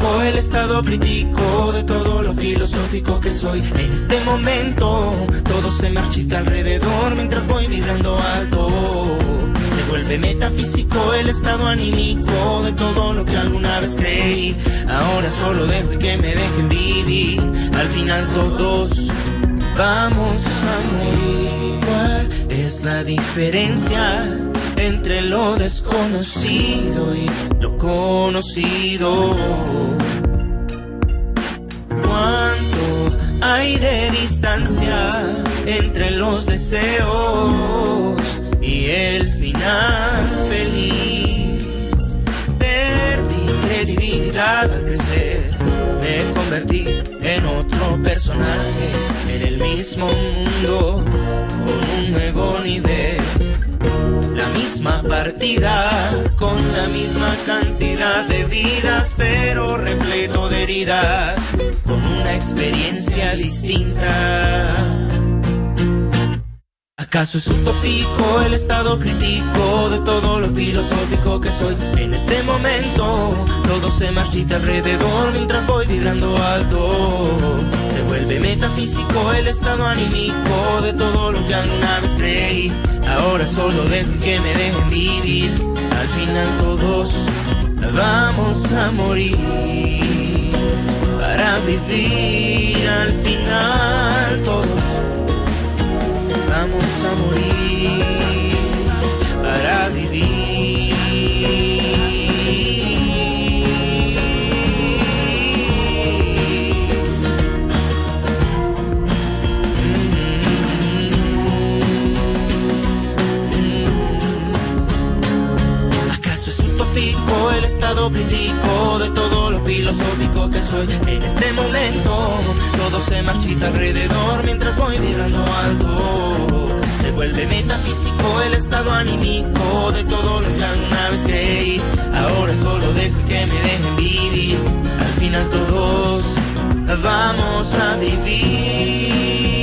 poco el estado crítico de todo lo filosófico que soy. En este momento todo se marchita alrededor mientras voy vibrando alto. Se vuelve metafísico el estado anímico de todo lo que alguna vez creí. Ahora solo dejo y que me dejen vivir. Al final todos vamos a morir. ¿Cuál es la diferencia entre lo desconocido y lo conocido? ¿Cuánto hay de distancia entre los deseos y el final feliz? Perdí credibilidad al crecer, me convertí en otro personaje, en el mismo mundo, con un nuevo nivel. La misma partida, con la misma cantidad de vidas, pero repleto de heridas, con una experiencia distinta. ¿Acaso es utópico el estado crítico de todo lo filosófico que soy? En este momento todo se marchita alrededor mientras voy vibrando alto. Se vuelve metafísico el estado anímico de todo lo que alguna vez creí. Ahora solo dejo que me dejen vivir. Al final todos vamos a morir para vivir. Al final todos vamos a morir para vivir. El estado crítico de todo lo filosófico que soy. En este momento todo se marchita alrededor mientras voy vibrando alto. Se vuelve metafísico el estado anímico de todo lo que alguna vez creí. Ahora solo dejo que me dejen vivir. Al final todos vamos a vivir.